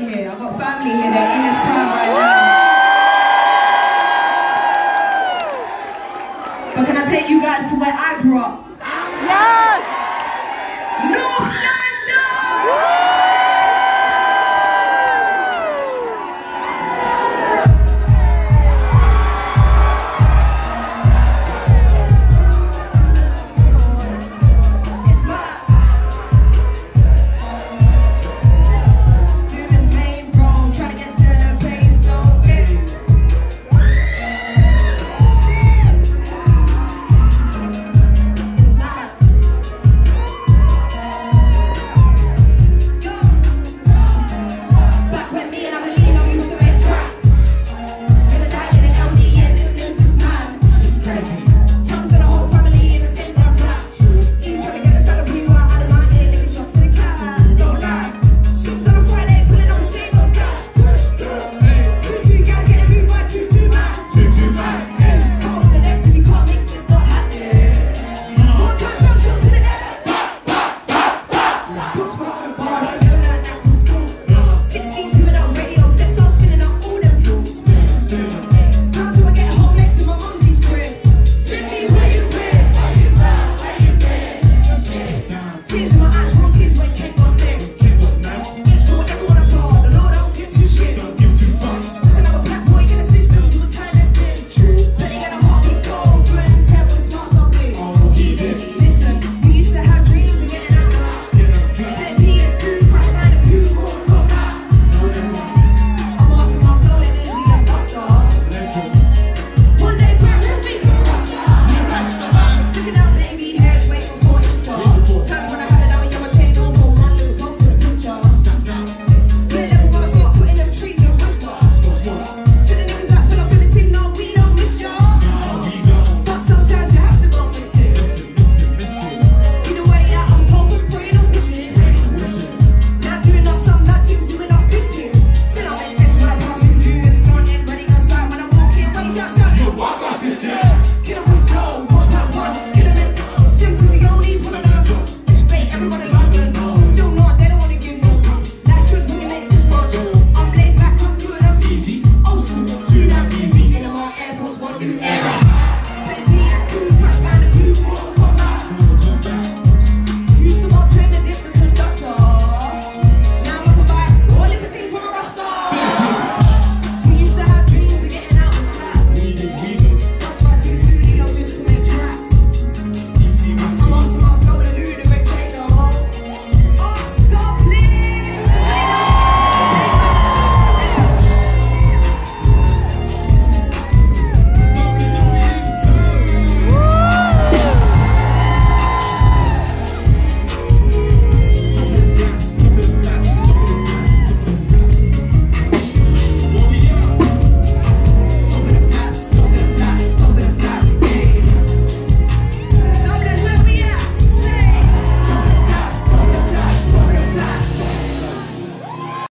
family here. I've got family here. They're in this crowd right now. But can I take you guys to where I grew up? Yes! No!